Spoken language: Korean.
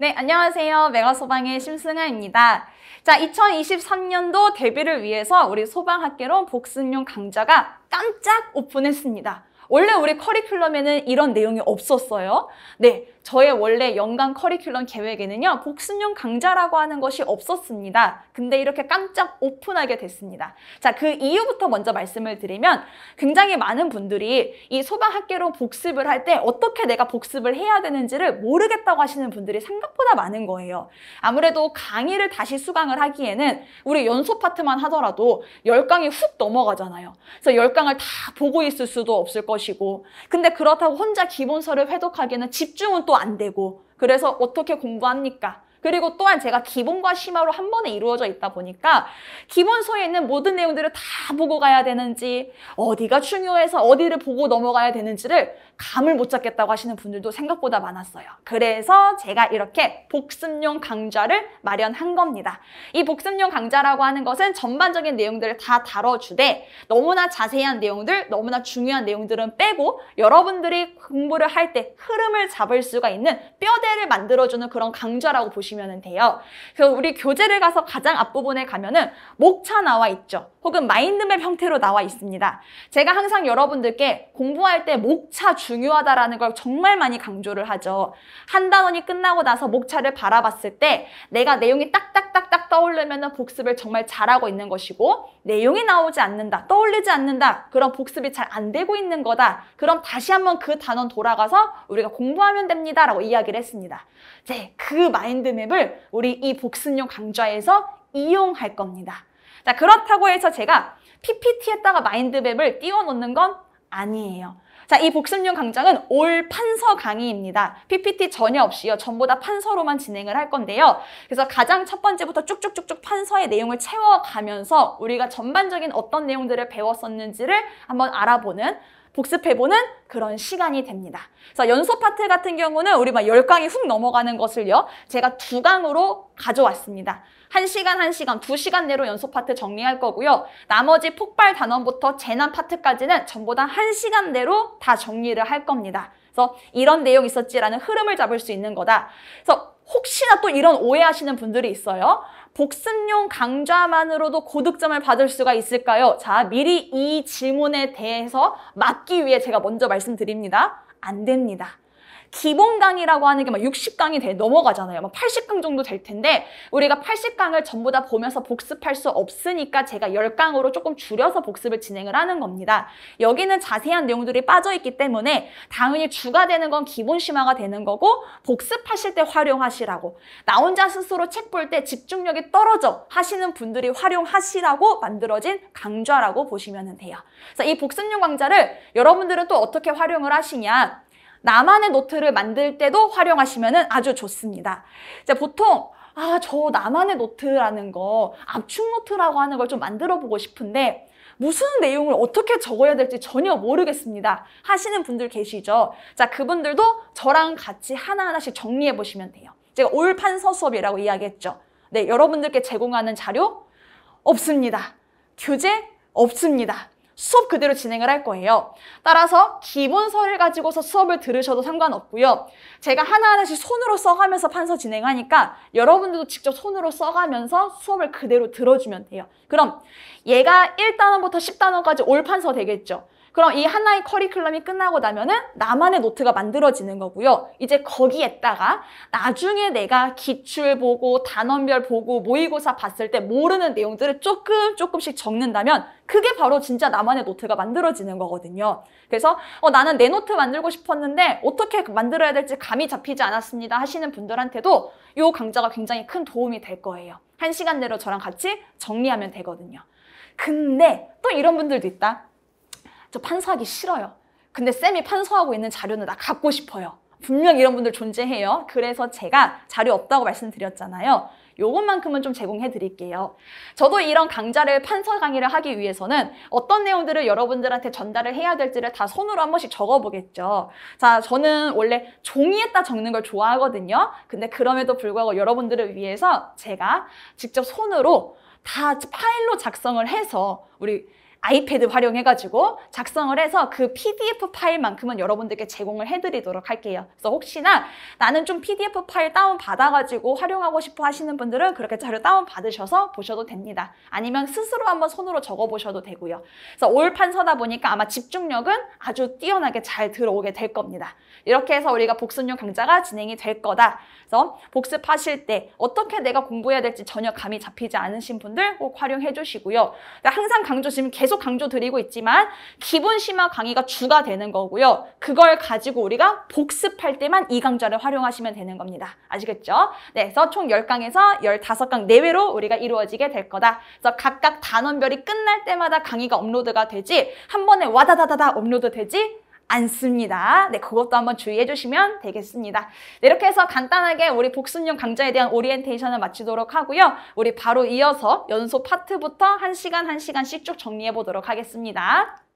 네, 안녕하세요. 메가소방의 심승아입니다. 자, 2023년도 데뷔를 위해서 우리 소방학개론 복습용 강좌가 깜짝 오픈했습니다. 원래 우리 커리큘럼에는 이런 내용이 없었어요. 네, 저의 원래 연간 커리큘럼 계획에는요, 복습용 강좌라고 하는 것이 없었습니다. 근데 이렇게 깜짝 오픈하게 됐습니다. 자, 그 이유부터 먼저 말씀을 드리면, 굉장히 많은 분들이 이 소방학개론 복습을 할 때 어떻게 내가 복습을 해야 되는지를 모르겠다고 하시는 분들이 생각보다 많은 거예요. 아무래도 강의를 다시 수강을 하기에는 우리 연소 파트만 하더라도 10강이 훅 넘어가잖아요. 그래서 10강을 다 보고 있을 수도 없을 것이고, 근데 그렇다고 혼자 기본서를 회독하기에는 집중은 또 안 되고, 그래서 어떻게 공부합니까? 그리고 또한 제가 기본과 심화로 한 번에 이루어져 있다 보니까 기본서에 있는 모든 내용들을 다 보고 가야 되는지, 어디가 중요해서 어디를 보고 넘어가야 되는지를 감을 못 잡겠다고 하시는 분들도 생각보다 많았어요. 그래서 제가 이렇게 복습용 강좌를 마련한 겁니다. 이 복습용 강좌라고 하는 것은 전반적인 내용들을 다 다뤄주되, 너무나 자세한 내용들, 너무나 중요한 내용들은 빼고 여러분들이 공부를 할 때 흐름을 잡을 수가 있는 뼈대를 만들어주는 그런 강좌라고 보시면 돼요. 그래서 우리 교재를 가서 가장 앞부분에 가면은 목차 나와 있죠. 혹은 마인드맵 형태로 나와 있습니다. 제가 항상 여러분들께 공부할 때 목차 중요하다라는 걸 정말 많이 강조를 하죠. 한 단원이 끝나고 나서 목차를 바라봤을 때 내가 내용이 딱딱딱딱 떠오르면은 복습을 정말 잘하고 있는 것이고, 내용이 나오지 않는다, 떠올리지 않는다, 그럼 복습이 잘 안 되고 있는 거다. 그럼 다시 한번 그 단원 돌아가서 우리가 공부하면 됩니다 라고 이야기를 했습니다. 이제 그 마인드맵 맵을 우리 이 복습용 강좌에서 이용할 겁니다. 자, 그렇다고 해서 제가 PPT에다가 마인드맵을 띄워놓는 건 아니에요. 자, 이 복습용 강좌는 올 판서 강의입니다. PPT 전혀 없이요. 전부 다 판서로만 진행을 할 건데요. 그래서 가장 첫 번째부터 쭉쭉쭉쭉 판서의 내용을 채워가면서 우리가 전반적인 어떤 내용들을 배웠었는지를 한번 알아보는, 복습해보는 그런 시간이 됩니다. 그래서 연소 파트 같은 경우는 우리 막 10강이 훅 넘어가는 것을요, 제가 2강으로 가져왔습니다. 1시간, 1시간, 2시간 내로 연소 파트 정리할 거고요. 나머지 폭발 단원부터 재난 파트까지는 전부 다 1시간 내로 다 정리를 할 겁니다. 그래서 이런 내용 있었지라는 흐름을 잡을 수 있는 거다. 그래서 혹시나 또 이런 오해하시는 분들이 있어요. 복습용 강좌만으로도 고득점을 받을 수가 있을까요? 자, 미리 이 질문에 대해서 막기 위해 제가 먼저 말씀드립니다. 안 됩니다. 기본 강의라고 하는 게 막 60강이 넘어가잖아요. 막 80강 정도 될 텐데, 우리가 80강을 전부 다 보면서 복습할 수 없으니까 제가 10강으로 조금 줄여서 복습을 진행을 하는 겁니다. 여기는 자세한 내용들이 빠져있기 때문에 당연히 주가 되는 건 기본 심화가 되는 거고, 복습하실 때 활용하시라고, 나 혼자 스스로 책 볼 때 집중력이 떨어져 하시는 분들이 활용하시라고 만들어진 강좌라고 보시면 돼요. 그래서 이 복습용 강좌를 여러분들은 또 어떻게 활용을 하시냐, 나만의 노트를 만들 때도 활용하시면 아주 좋습니다. 자, 보통 저 나만의 노트라는 거, 압축 노트라고 하는 걸 좀 만들어 보고 싶은데 무슨 내용을 어떻게 적어야 될지 전혀 모르겠습니다 하시는 분들 계시죠? 자, 그분들도 저랑 같이 하나하나씩 정리해 보시면 돼요. 제가 올 판서 수업이라고 이야기했죠. 네, 여러분들께 제공하는 자료 없습니다. 교재 없습니다. 수업 그대로 진행을 할 거예요. 따라서 기본서를 가지고서 수업을 들으셔도 상관없고요. 제가 하나하나씩 손으로 써가면서 판서 진행하니까 여러분들도 직접 손으로 써가면서 수업을 그대로 들어주면 돼요. 그럼 얘가 1단원부터 10단원까지 올 판서 되겠죠. 그럼 이 하나의 커리큘럼이 끝나고 나면은 나만의 노트가 만들어지는 거고요. 이제 거기에다가 나중에 내가 기출 보고, 단원별 보고, 모의고사 봤을 때 모르는 내용들을 조금씩 적는다면 그게 바로 진짜 나만의 노트가 만들어지는 거거든요. 그래서 나는 내 노트 만들고 싶었는데 어떻게 만들어야 될지 감이 잡히지 않았습니다 하시는 분들한테도 이 강좌가 굉장히 큰 도움이 될 거예요. 1시간 내로 저랑 같이 정리하면 되거든요. 근데 또 이런 분들도 있다. 저 판서하기 싫어요. 근데 쌤이 판서하고 있는 자료는 나 갖고 싶어요. 분명 이런 분들 존재해요. 그래서 제가 자료 없다고 말씀드렸잖아요. 요것만큼은 좀 제공해 드릴게요. 저도 이런 강좌를, 판서 강의를 하기 위해서는 어떤 내용들을 여러분들한테 전달을 해야 될지를 다 손으로 한 번씩 적어보겠죠. 자, 저는 원래 종이에다 적는 걸 좋아하거든요. 근데 그럼에도 불구하고 여러분들을 위해서 제가 직접 손으로 다 파일로 작성을 해서 우리 아이패드 활용해가지고 작성을 해서 그 PDF 파일만큼은 여러분들께 제공을 해드리도록 할게요. 그래서 혹시나 나는 좀 PDF 파일 다운받아가지고 활용하고 싶어 하시는 분들은 그렇게 자료 다운받으셔서 보셔도 됩니다. 아니면 스스로 한번 손으로 적어보셔도 되고요. 그래서 올판 서다 보니까 아마 집중력은 아주 뛰어나게 잘 들어오게 될 겁니다. 이렇게 해서 우리가 복습용 강좌가 진행이 될 거다. 그래서 복습하실 때 어떻게 내가 공부해야 될지 전혀 감이 잡히지 않으신 분들 꼭 활용해 주시고요. 항상 강조, 지금 계속 강조 드리고 있지만 기본 심화 강의가 주가 되는 거고요. 그걸 가지고 우리가 복습할 때만 이 강좌를 활용하시면 되는 겁니다. 아시겠죠? 네, 그래서 총 10강에서 15강 내외로 우리가 이루어지게 될 거다. 그래서 각각 단원별이 끝날 때마다 강의가 업로드가 되지 한 번에 와다다다다 업로드 되지 않습니다. 네, 그것도 한번 주의해 주시면 되겠습니다. 네, 이렇게 해서 간단하게 우리 복습용 강좌에 대한 오리엔테이션을 마치도록 하고요. 우리 바로 이어서 연소 파트부터 1시간 1시간씩 쭉 정리해 보도록 하겠습니다.